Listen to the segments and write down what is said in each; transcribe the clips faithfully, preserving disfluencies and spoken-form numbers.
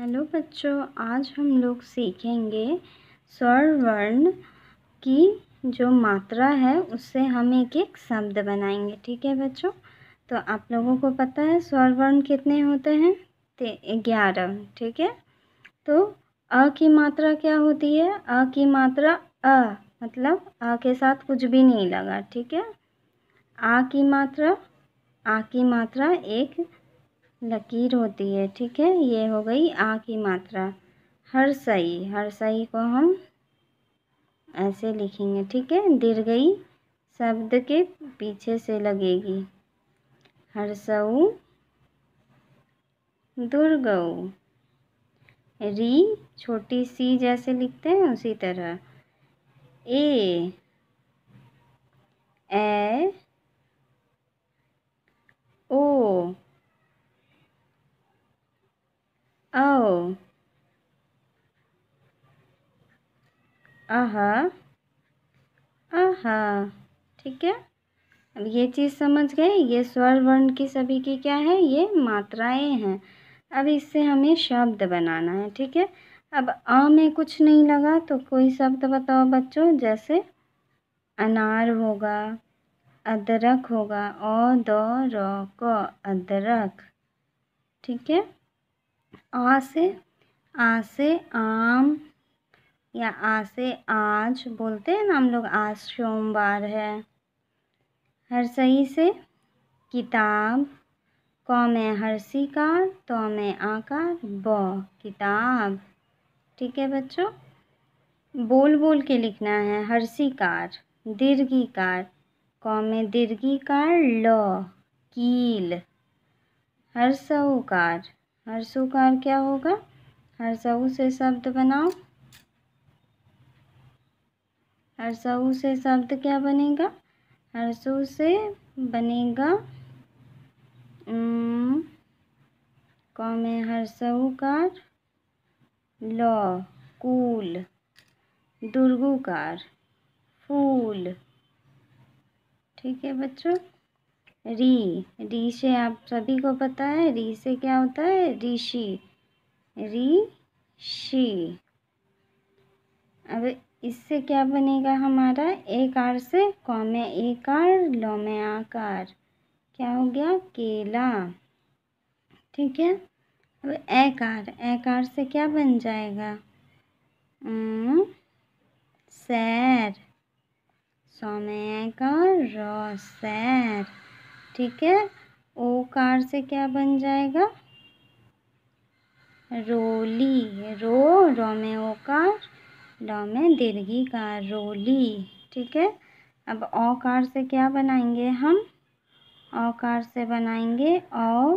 Hello बच्चों, आज हम लोग सीखेंगे स्वर वर्ण की जो मात्रा है उससे हम एक एक शब्द बनाएंगे। ठीक है बच्चों, तो आप लोगों को पता है स्वर वर्ण कितने होते हैं? ग्यारह। ठीक है, तो अ की मात्रा क्या होती है? अ की मात्रा अ मतलब अ के साथ कुछ भी नहीं लगा। ठीक है, आ की मात्रा आ की मात्रा एक लकीर होती है। ठीक है, ये हो गई आ की मात्रा। हर सही हर सही को हम ऐसे लिखेंगे। ठीक है, दीर्घई शब्द के पीछे से लगेगी। हर्षऊ दुर्गऊ। री छोटी सी जैसे लिखते हैं उसी तरह। ए ए ओ औ अह अह। ठीक है, अब ये चीज़ समझ गए, ये स्वर वर्ण की सभी की क्या है, ये मात्राएं हैं। अब इससे हमें शब्द बनाना है। ठीक है, अब अ में कुछ नहीं लगा तो कोई शब्द बताओ बच्चों। जैसे अनार होगा, अदरक होगा। अ द र क अदरक। ठीक है, आ से आ से आम या आ से आज बोलते हैं ना हम लोग, आज सोमवार है। हर सही से किताब। क में हर्षिकार, तो में आकार, ब किताब। ठीक है बच्चों, बोल बोल के लिखना है। हर्षिकार दीर्घिकार। क में दीर्घिकार ल कील। हर्षऊकार हर्षऊकार क्या होगा? हर्षऊ से शब्द बनाओ। हर्षऊ से शब्द क्या बनेगा? हर्षऊ से बनेगा क में हर्षऊकार लौ कूल। दुर्गुकार फूल। ठीक है बच्चों, री री से आप सभी को पता है री से क्या होता है? ऋषि ऋषि। अब इससे क्या बनेगा हमारा? एकार से क में एकार ल में आकार, क्या हो गया? केला। ठीक है, अब एकार एकार से क्या बन जाएगा? उम, सैर। सौ में एकार र सैर। ठीक है, ओकार से क्या बन जाएगा? रोली। रो रो में ओकार लो में दीर्घिकार रोली। ठीक है, अब ओकार से क्या बनाएंगे हम? ओकार से बनाएंगे औ।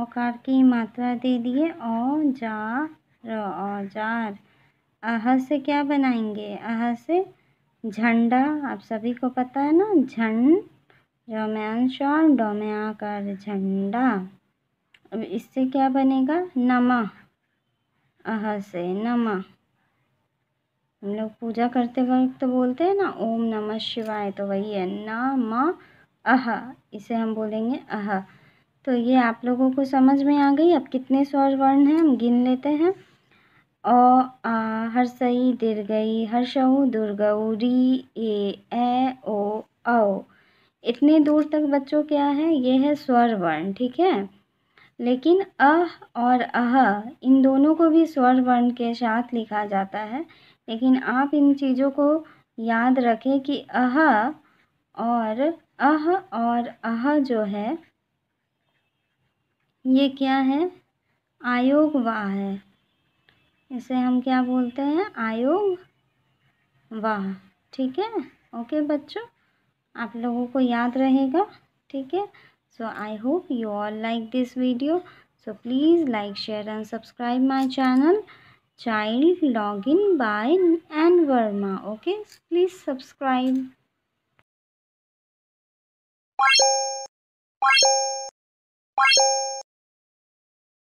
ओकार की मात्रा दे दिए औजार औजार। अह से क्या बनाएंगे? अह से झंडा। आप सभी को पता है ना, झंड र में अंश और ड में आकार झंडा। अब इससे क्या बनेगा? नमः। अह से नमः। हम लोग पूजा करते वक्त तो बोलते हैं ना ओम नमः शिवाय, तो वही है नमः अह। इसे हम बोलेंगे अह। तो ये आप लोगों को समझ में आ गई। अब कितने स्वर वर्ण हैं हम गिन लेते हैं। अ आ हर्षई दीर्घई हर्षऊ दुर्गऊ री ए ए ओ औ। इतने दूर तक बच्चों क्या है? ये है स्वर वर्ण। ठीक है, लेकिन अह और अह इन दोनों को भी स्वर वर्ण के साथ लिखा जाता है। लेकिन आप इन चीज़ों को याद रखें कि अह और अह और अह जो है ये क्या है? आयोगवाह है। इसे हम क्या बोलते हैं? आयोग वाह। ठीक है, ओके बच्चों, आप लोगों को याद रहेगा। ठीक है। So I hope you all like this video. So please like, share and subscribe my channel Child Login by N Verma. Okay, please subscribe.